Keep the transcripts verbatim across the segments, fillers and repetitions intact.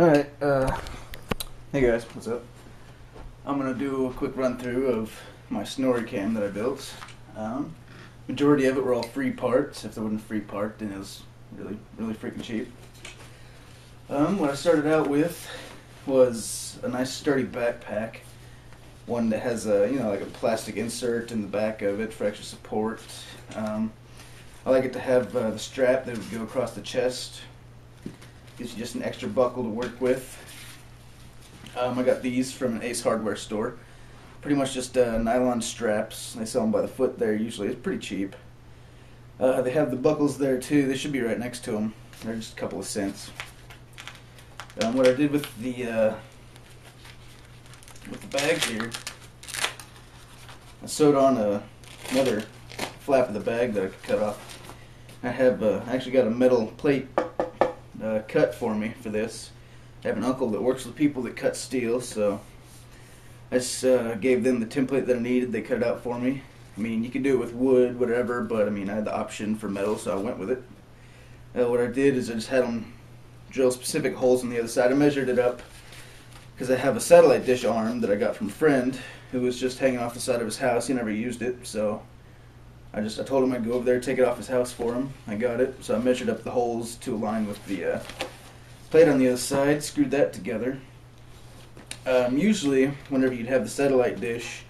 Alright, uh, hey guys, what's up? I'm going to do a quick run through of my SnorriCam that I built. Um, majority of it were all free parts. If they weren't free part, then it was really, really freaking cheap. Um, what I started out with was a nice sturdy backpack. One that has a, you know, like a plastic insert in the back of it for extra support. Um, I like it to have uh, the strap that would go across the chest. Gives you just an extra buckle to work with. Um, I got these from an Ace Hardware store. Pretty much just uh, nylon straps. They sell them by the foot there usually. It's pretty cheap. Uh, they have the buckles there too. They should be right next to them. They're just a couple of cents. Um, what I did with the uh, with the bag here, I sewed on a, another flap of the bag that I could cut off. I have uh, actually got a metal plate Uh, cut for me for this. I have an uncle that works with people that cut steel, so I just uh, gave them the template that I needed. They cut it out for me. I mean, you can do it with wood, whatever, but I mean, I had the option for metal, so I went with it. Uh, what I did is I just had them drill specific holes on the other side. I measured it up because I have a satellite dish arm that I got from a friend who was just hanging off the side of his house. He never used it, so I just I told him I'd go over there, take it off his house for him. I got it, so I measured up the holes to align with the uh, plate on the other side, screwed that together. Um, usually, whenever you'd have the satellite dish,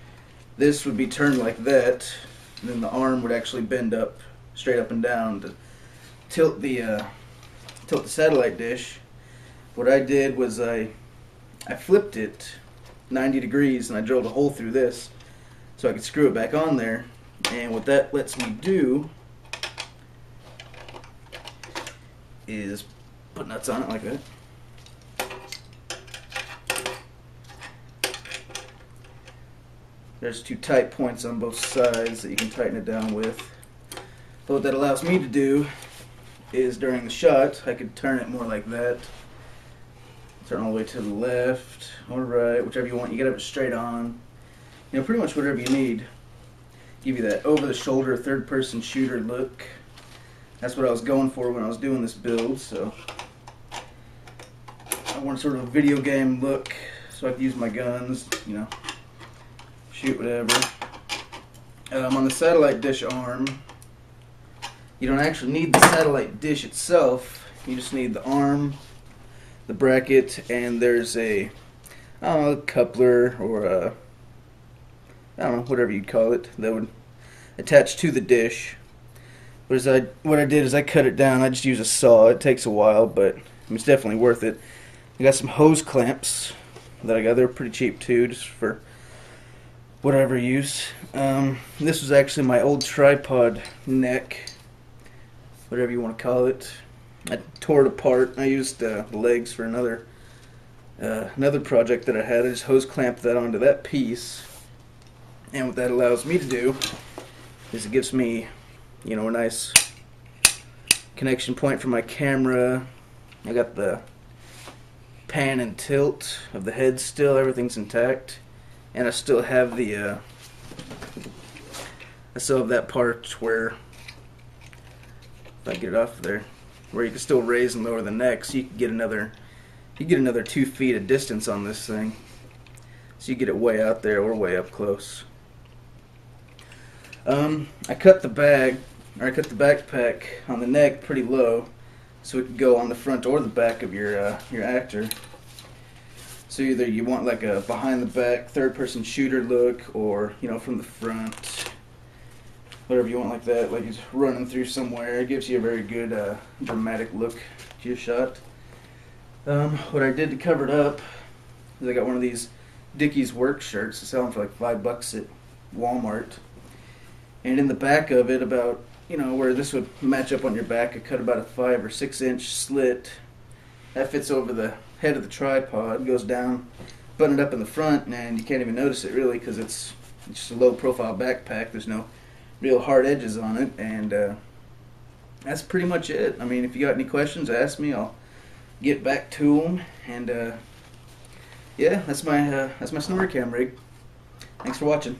this would be turned like that, and then the arm would actually bend up, straight up and down to tilt the uh, tilt the satellite dish. What I did was I I flipped it ninety degrees, and I drilled a hole through this so I could screw it back on there. And what that lets me do is put nuts on it like that. There's two tight points on both sides that you can tighten it down with. But what that allows me to do is during the shot, I could turn it more like that. Turn all the way to the left or right, whichever you want. You gotta have it straight on. You know, pretty much whatever you need. Give you that over-the-shoulder, third-person shooter look. That's what I was going for when I was doing this build, so I want sort of a video game look, so I can use my guns, you know, shoot whatever. Um, on the satellite dish arm, you don't actually need the satellite dish itself, you just need the arm, the bracket, and there's a, I don't know, a coupler or a I don't know, whatever you'd call it, that would attach to the dish. But as I, what I did is I cut it down. I just use a saw. It takes a while, but it's definitely worth it. I got some hose clamps that I got. They're pretty cheap too, just for whatever use. Um, this was actually my old tripod neck, whatever you want to call it. I tore it apart. I used uh, the legs for another uh, another project that I had. I just hose clamped that onto that piece. And what that allows me to do is it gives me, you know, a nice connection point for my camera. I got the pan and tilt of the head still, everything's intact. And I still have the, uh, I still have that part where, if I get it off there, where you can still raise and lower the neck, so you can get another, you get another two feet of distance on this thing. So you get it way out there or way up close. Um, I cut the bag, or I cut the backpack on the neck pretty low, so it could go on the front or the back of your uh, your actor. So either you want like a behind the back third-person shooter look, or you know from the front, whatever you want like that. Like he's running through somewhere. It gives you a very good uh, dramatic look to your shot. Um, what I did to cover it up is I got one of these Dickies work shirts. I sell them for like five bucks at Walmart. And in the back of it, about, you know, where this would match up on your back, I cut about a five or six inch slit. That fits over the head of the tripod, goes down, buttoned up in the front, and you can't even notice it really because it's, it's just a low profile backpack. There's no real hard edges on it, and uh, that's pretty much it. I mean, if you got any questions, ask me. I'll get back to them, and uh, yeah, that's my, uh, that's my SnorriCam rig. Thanks for watching.